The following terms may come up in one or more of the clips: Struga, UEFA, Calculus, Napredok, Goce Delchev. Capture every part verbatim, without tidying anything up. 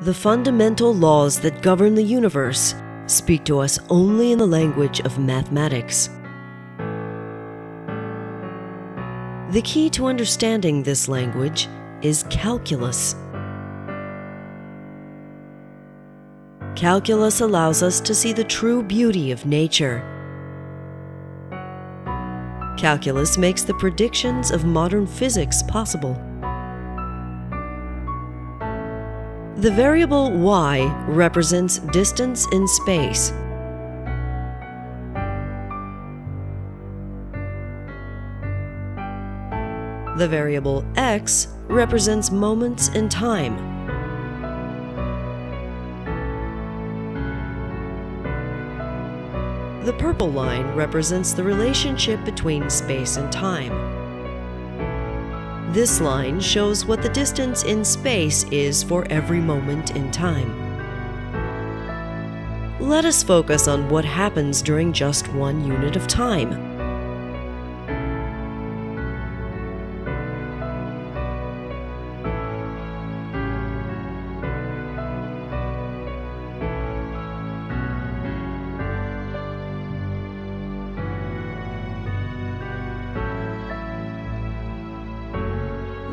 The fundamental laws that govern the universe speak to us only in the language of mathematics. The key to understanding this language is calculus. Calculus allows us to see the true beauty of nature. Calculus makes the predictions of modern physics possible. The variable y represents distance in space. The variable x represents moments in time. The purple line represents the relationship between space and time. This line shows what the distance in space is for every moment in time. Let us focus on what happens during just one unit of time.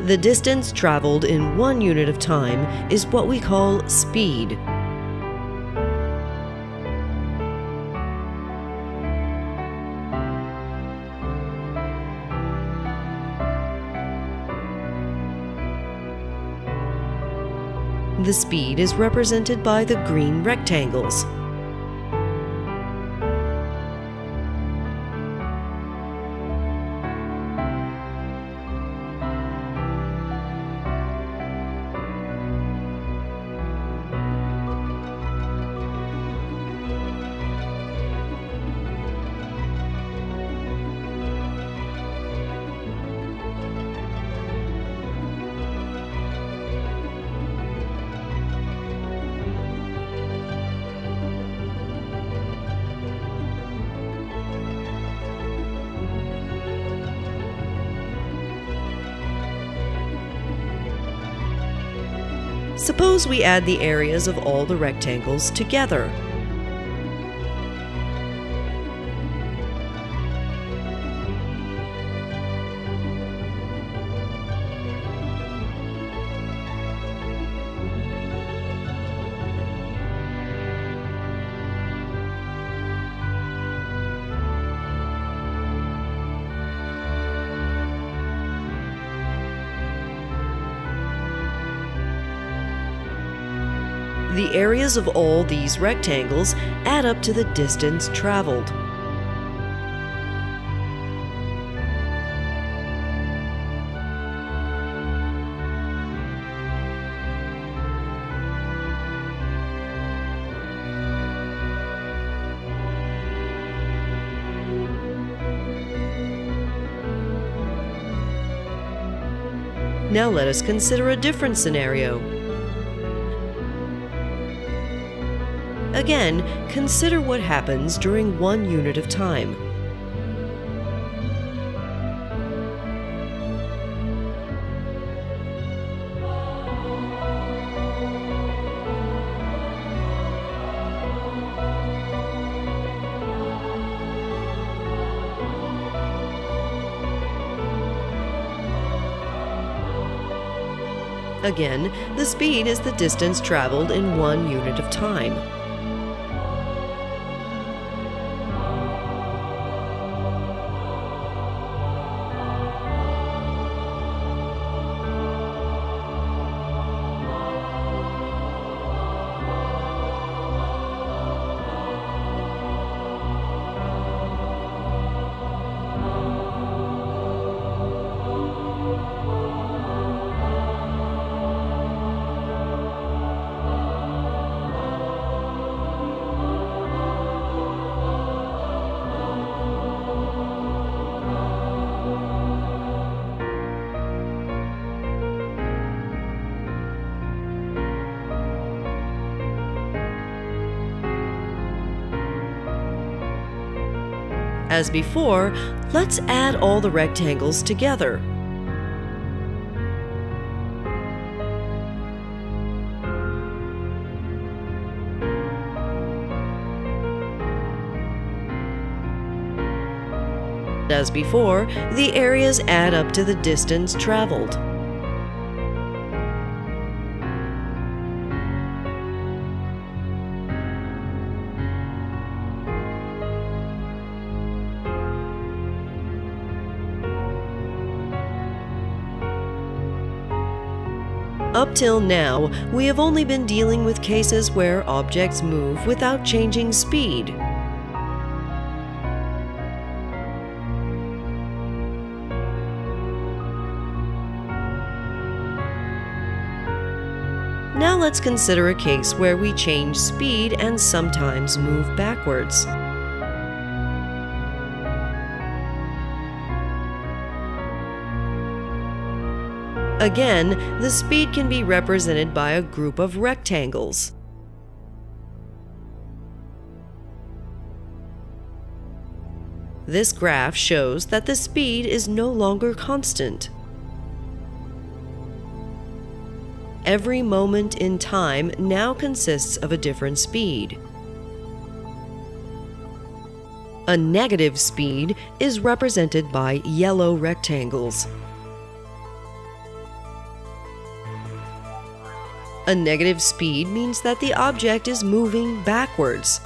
The distance traveled in one unit of time is what we call speed. The speed is represented by the green rectangles. Suppose we add the areas of all the rectangles together. The areas of all these rectangles add up to the distance traveled. Now let us consider a different scenario. Again, consider what happens during one unit of time. Again, the speed is the distance traveled in one unit of time. As before, let's add all the rectangles together. As before, the areas add up to the distance traveled. Up till now, we have only been dealing with cases where objects move without changing speed. Now let's consider a case where we change speed and sometimes move backwards. Again, the speed can be represented by a group of rectangles. This graph shows that the speed is no longer constant. Every moment in time now consists of a different speed. A negative speed is represented by yellow rectangles. A negative speed means that the object is moving backwards.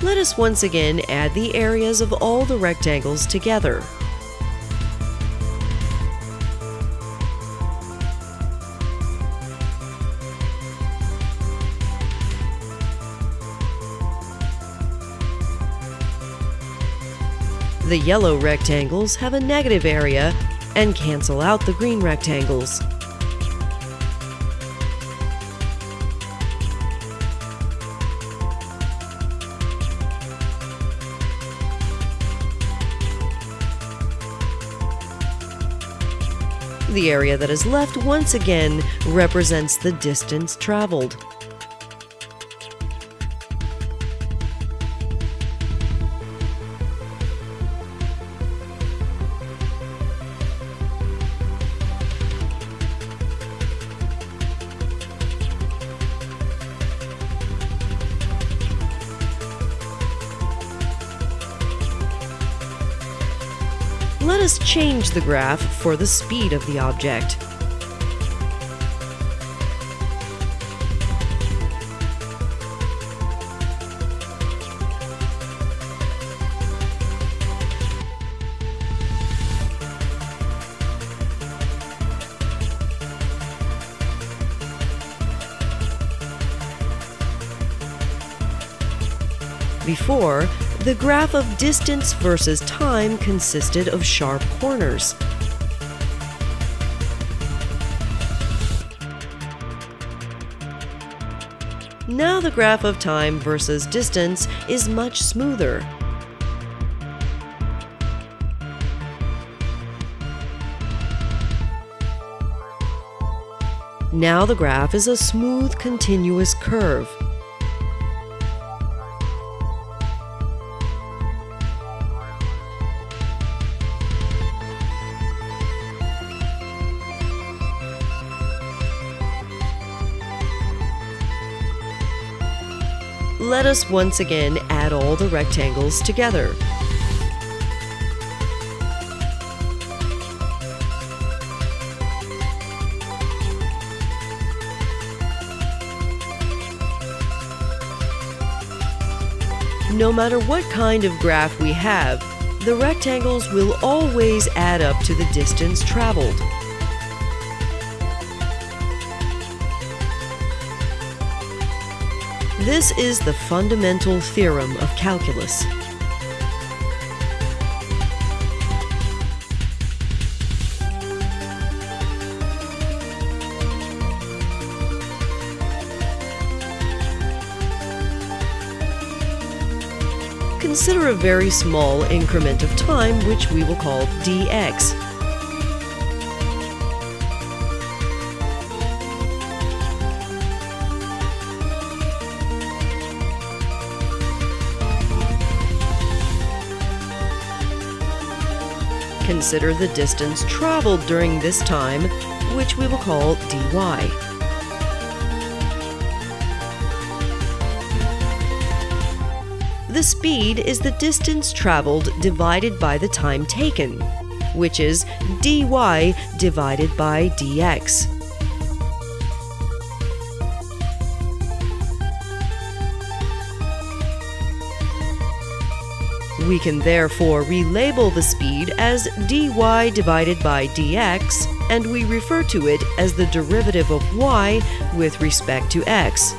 Let us once again add the areas of all the rectangles together. The yellow rectangles have a negative area and cancel out the green rectangles. The area that is left once again represents the distance traveled. Let us change the graph for the speed of the object. Before, the graph of distance versus time consisted of sharp corners. Now the graph of time versus distance is much smoother. Now the graph is a smooth, continuous curve. Let us once again add all the rectangles together. No matter what kind of graph we have, the rectangles will always add up to the distance traveled. This is the fundamental theorem of calculus. Consider a very small increment of time, which we will call dx. Consider the distance traveled during this time, which we will call dy. The speed is the distance traveled divided by the time taken, which is dy divided by dx. We can therefore relabel the speed as dy divided by dx, and we refer to it as the derivative of y with respect to x.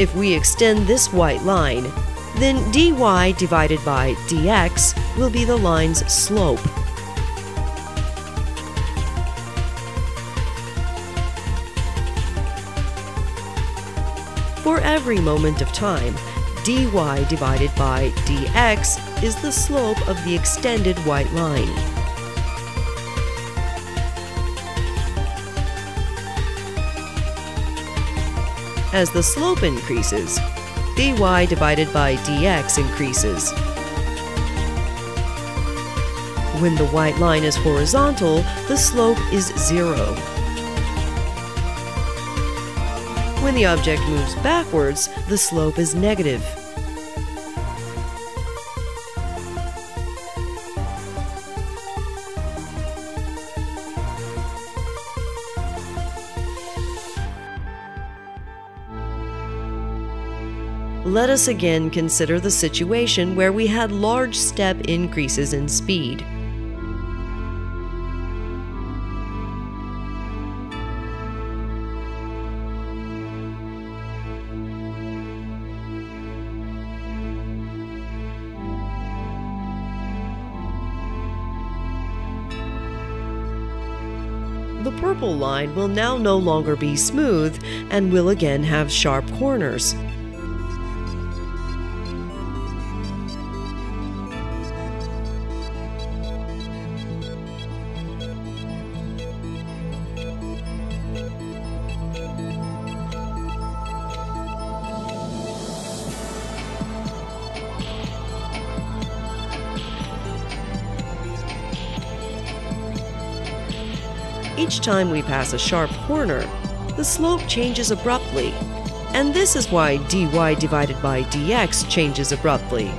If we extend this white line, then dy divided by dx will be the line's slope. For every moment of time, dy divided by dx is the slope of the extended white line. As the slope increases, dy divided by dx increases. When the white line is horizontal, the slope is zero. When the object moves backwards, the slope is negative. Let us again consider the situation where we had large step increases in speed. The purple line will now no longer be smooth and will again have sharp corners. Each time we pass a sharp corner, the slope changes abruptly, and this is why dy divided by dx changes abruptly.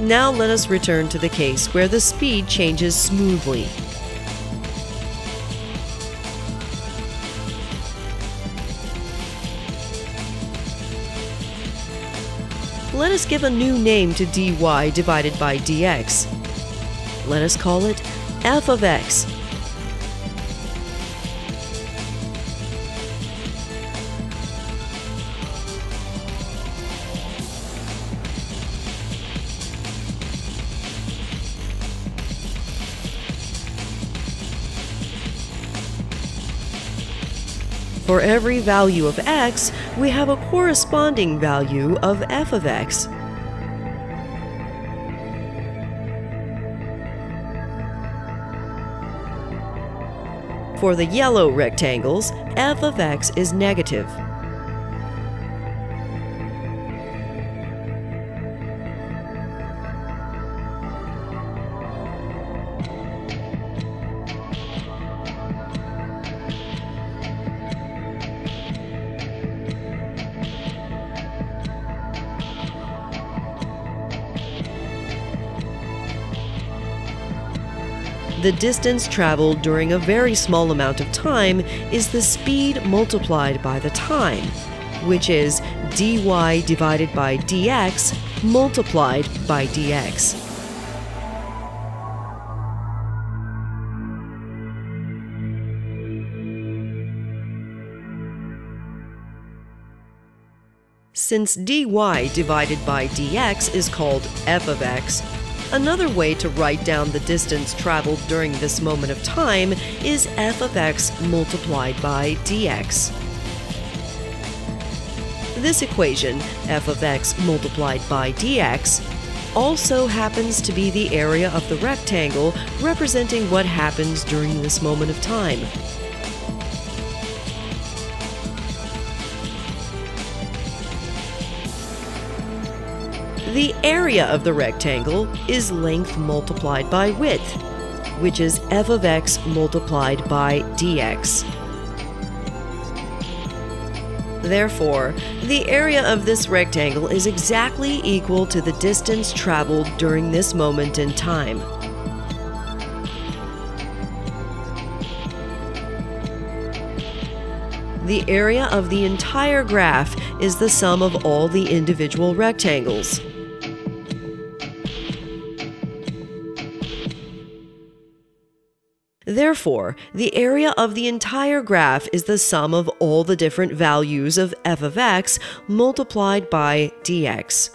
Now let us return to the case where the speed changes smoothly. Let us give a new name to dy divided by dx. Let us call it f of x. For every value of x, we have a corresponding value of f of x. For the yellow rectangles, f of x is negative. The distance traveled during a very small amount of time is the speed multiplied by the time, which is dy divided by dx multiplied by dx. Since dy divided by dx is called f of x, another way to write down the distance traveled during this moment of time is f of x multiplied by dx. this equation, f of x multiplied by dx, also happens to be the area of the rectangle representing what happens during this moment of time. The area of the rectangle is length multiplied by width, which is f of x multiplied by dx. Therefore, the area of this rectangle is exactly equal to the distance traveled during this moment in time. The area of the entire graph is the sum of all the individual rectangles. Therefore, the area of the entire graph is the sum of all the different values of f of x multiplied by dx.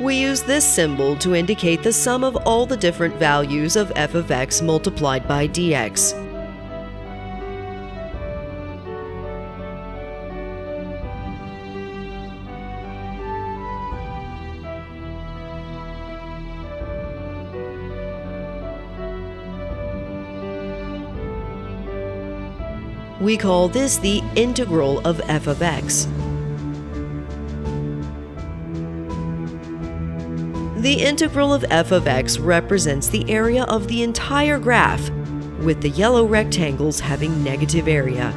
We use this symbol to indicate the sum of all the different values of f of x multiplied by dx. We call this the integral of f of x. The integral of f of x represents the area of the entire graph, with the yellow rectangles having negative area.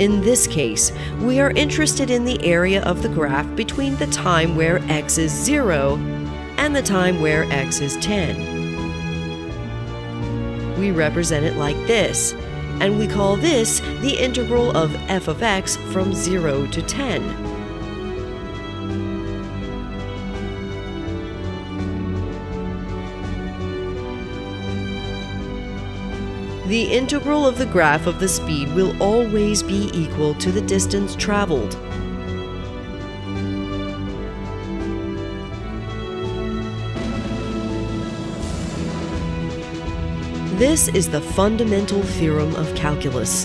In this case, we are interested in the area of the graph between the time where x is zero and the time where x is ten. We represent it like this, and we call this the integral of f of x from zero to ten. The integral of the graph of the speed will always be equal to the distance traveled. This is the fundamental theorem of calculus.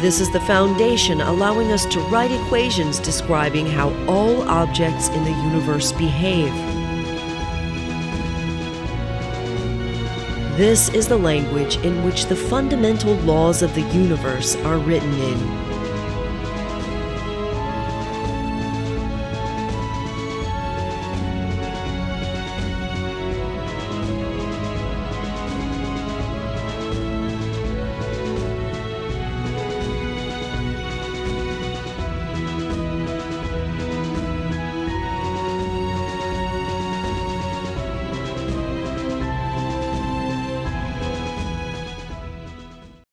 This is the foundation allowing us to write equations describing how all objects in the universe behave. This is the language in which the fundamental laws of the universe are written in.